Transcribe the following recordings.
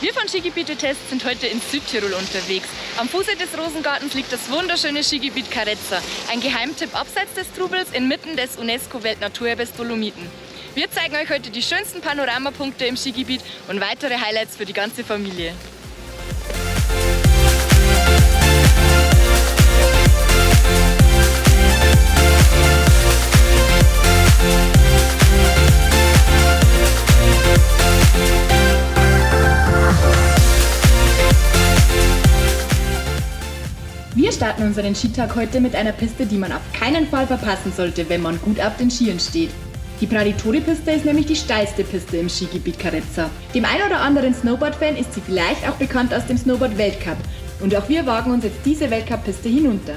Wir von Skigebietetest sind heute in Südtirol unterwegs. Am Fuße des Rosengartens liegt das wunderschöne Skigebiet Carezza. Ein Geheimtipp abseits des Trubels inmitten des UNESCO-Weltnaturerbes Dolomiten. Wir zeigen euch heute die schönsten Panoramapunkte im Skigebiet und weitere Highlights für die ganze Familie. Wir starten unseren Skitag heute mit einer Piste, die man auf keinen Fall verpassen sollte, wenn man gut auf den Skiern steht. Die Praditori-Piste ist nämlich die steilste Piste im Skigebiet Carezza. Dem ein oder anderen Snowboard-Fan ist sie vielleicht auch bekannt aus dem Snowboard-Weltcup. Und auch wir wagen uns jetzt diese Weltcup-Piste hinunter.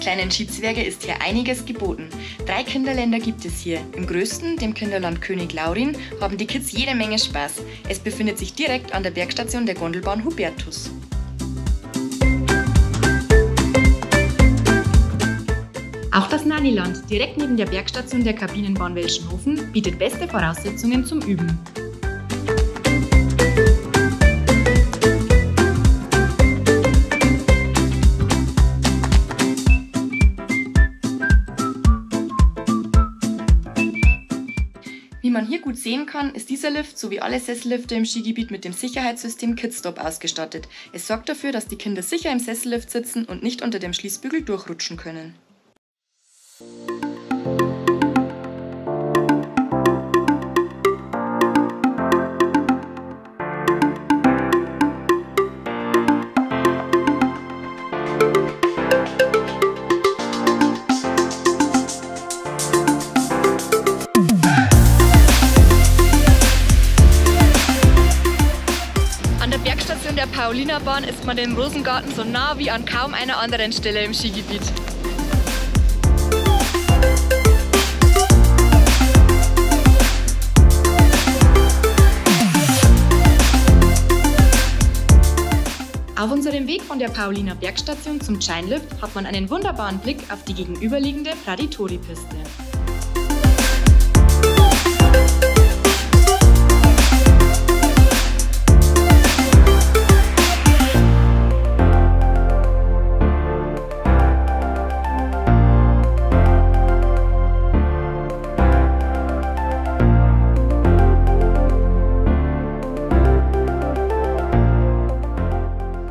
Kleinen Skizwerge ist hier einiges geboten. 3 Kinderländer gibt es hier. Im größten, dem Kinderland König-Laurin, haben die Kids jede Menge Spaß. Es befindet sich direkt an der Bergstation der Gondelbahn Hubertus. Auch das Naniland, direkt neben der Bergstation der Kabinenbahn Welschenhofen, bietet beste Voraussetzungen zum Üben. Wie man hier gut sehen kann, ist dieser Lift sowie alle Sessellifte im Skigebiet mit dem Sicherheitssystem KidStop ausgestattet. Es sorgt dafür, dass die Kinder sicher im Sessellift sitzen und nicht unter dem Schließbügel durchrutschen können. An der Paulinerbahn ist man dem Rosengarten so nah wie an kaum einer anderen Stelle im Skigebiet. Auf unserem Weg von der Pauliner Bergstation zum Chine-Lip hat man einen wunderbaren Blick auf die gegenüberliegende Praditori-Piste.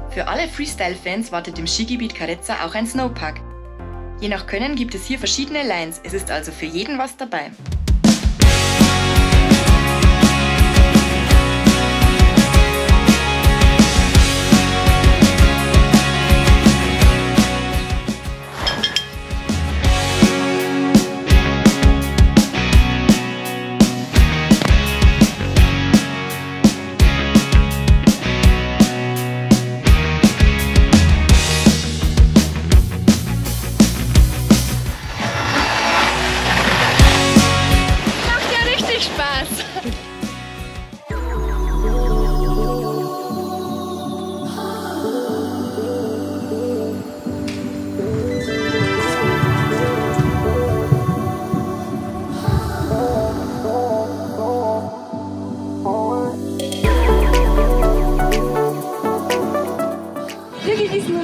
Für alle Freestyle-Fans wartet im Skigebiet Carezza auch ein Snowpark. Je nach Können gibt es hier verschiedene Lines, es ist also für jeden was dabei.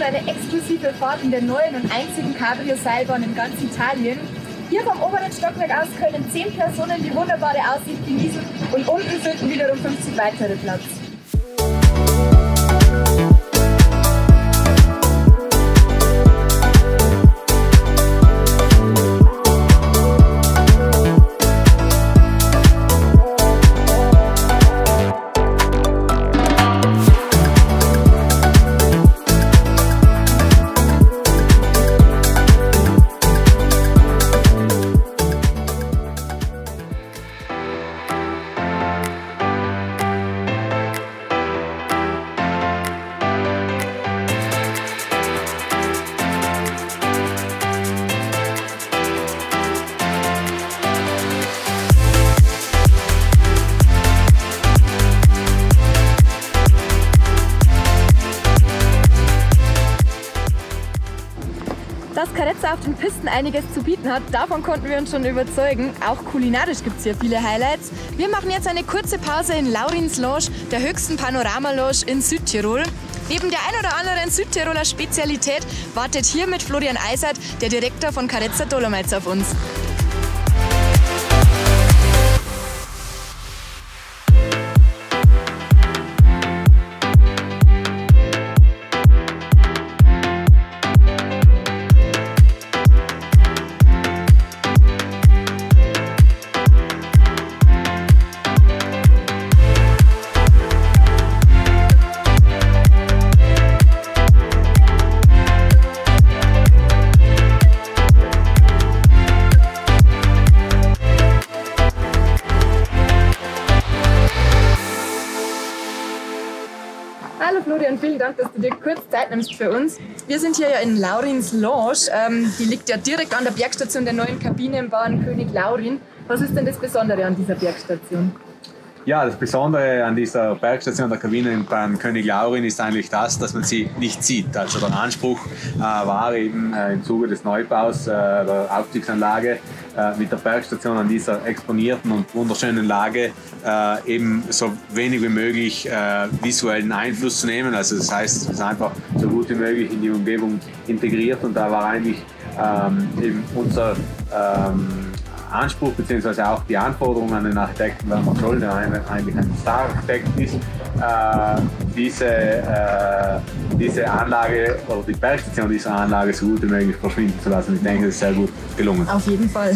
Eine exklusive Fahrt in der neuen und einzigen Cabrio-Seilbahn in ganz Italien. Hier vom oberen Stockwerk aus können 10 Personen die wunderbare Aussicht genießen und unten finden wiederum 50 weitere Platz. auf den Pisten einiges zu bieten hat. Davon konnten wir uns schon überzeugen. Auch kulinarisch gibt es hier viele Highlights. Wir machen jetzt eine kurze Pause in Laurins Lounge, der höchsten Panoramalounge in Südtirol. Neben der ein oder anderen Südtiroler Spezialität wartet hier mit Florian Eisath, der Direktor von Carezza Dolomites, auf uns. Vielen Dank, dass du dir kurz Zeit nimmst für uns. Wir sind hier ja in Laurins Lounge. Die liegt ja direkt an der Bergstation der neuen Kabinenbahn König-Laurin. Was ist denn das Besondere an dieser Bergstation? Ja, das Besondere an dieser Bergstation der Kabinenbahn König-Laurin ist eigentlich das, dass man sie nicht sieht. Also der Anspruch war eben im Zuge des Neubaus der Aufstiegsanlage mit der Bergstation an dieser exponierten und wunderschönen Lage eben so wenig wie möglich visuellen Einfluss zu nehmen. Also das heißt, es ist einfach so gut wie möglich in die Umgebung integriert, und da war eigentlich eben unser Anspruch bzw. auch die Anforderungen an den Architekten, weil man soll, der eigentlich ein Star-Architekt ist, diese Anlage oder die Bergstation dieser Anlage so gut wie möglich verschwinden zu lassen. Ich denke, das ist sehr gut gelungen. Auf jeden Fall.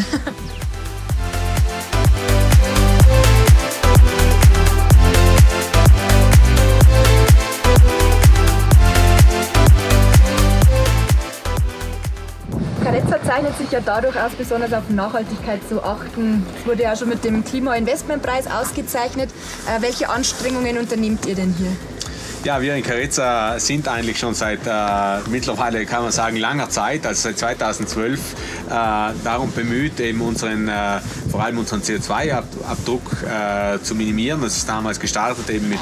Zeichnet sich ja dadurch aus, besonders auf Nachhaltigkeit zu achten. Es wurde ja schon mit dem Klimainvestmentpreis ausgezeichnet. Welche Anstrengungen unternehmt ihr denn hier? Ja, wir in Carezza sind eigentlich schon seit mittlerweile, kann man sagen, langer Zeit, also seit 2012, darum bemüht, eben vor allem unseren CO2-Abdruck zu minimieren. Das ist damals gestartet eben mit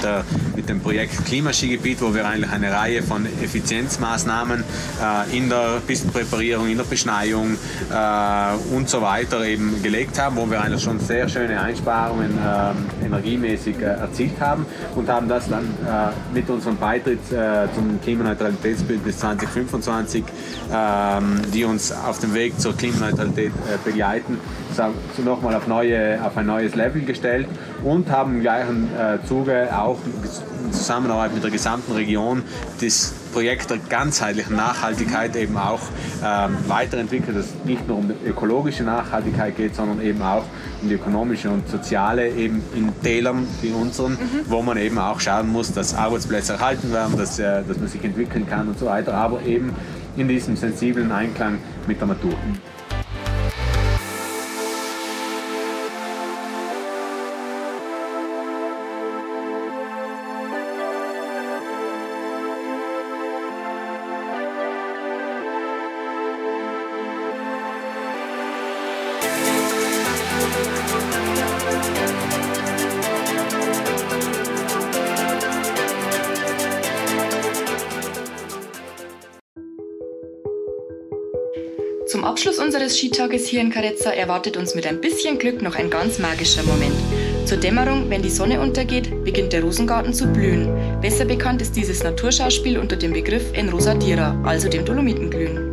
dem Projekt Klimaschigebiet, wo wir eigentlich eine Reihe von Effizienzmaßnahmen in der Pistenpräparierung, in der Beschneiung und so weiter eben gelegt haben, wo wir eigentlich schon sehr schöne Einsparungen energiemäßig erzielt haben und haben das dann mit unserem Beitritt zum Klimaneutralitätsbündnis 2025, die uns auf dem Weg zur Klimaneutralität begleiten, nochmal auf ein neues Level gestellt und haben im gleichen Zuge auch in Zusammenarbeit mit der gesamten Region das Projekt der ganzheitlichen Nachhaltigkeit eben auch weiterentwickelt, dass es nicht nur um die ökologische Nachhaltigkeit geht, sondern eben auch um die ökonomische und soziale, eben in Tälern wie unseren, wo man eben auch schauen muss, dass Arbeitsplätze erhalten werden, dass man sich entwickeln kann und so weiter, aber eben in diesem sensiblen Einklang mit der Natur. Zum Abschluss unseres Skitages hier in Carezza erwartet uns mit ein bisschen Glück noch ein ganz magischer Moment. Zur Dämmerung, wenn die Sonne untergeht, beginnt der Rosengarten zu blühen. Besser bekannt ist dieses Naturschauspiel unter dem Begriff Enrosadira, also dem Dolomitenglühen.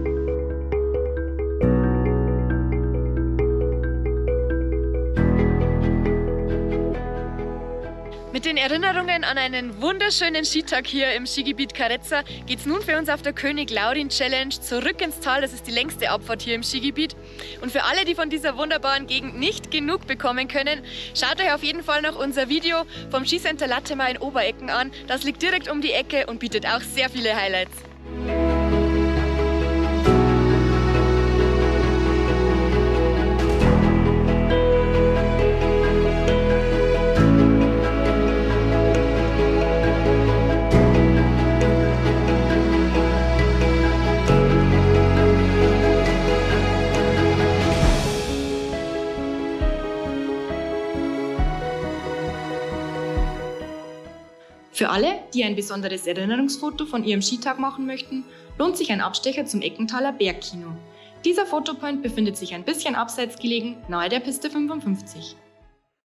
Mit den Erinnerungen an einen wunderschönen Skitag hier im Skigebiet Carezza geht es nun für uns auf der König-Laurin-Challenge zurück ins Tal. Das ist die längste Abfahrt hier im Skigebiet. Und für alle, die von dieser wunderbaren Gegend nicht genug bekommen können, schaut euch auf jeden Fall noch unser Video vom Skicenter Latemar in Oberecken an. Das liegt direkt um die Ecke und bietet auch sehr viele Highlights. Für alle, die ein besonderes Erinnerungsfoto von ihrem Skitag machen möchten, lohnt sich ein Abstecher zum Eckenthaler Bergkino. Dieser Fotopoint befindet sich ein bisschen abseits gelegen, nahe der Piste 55.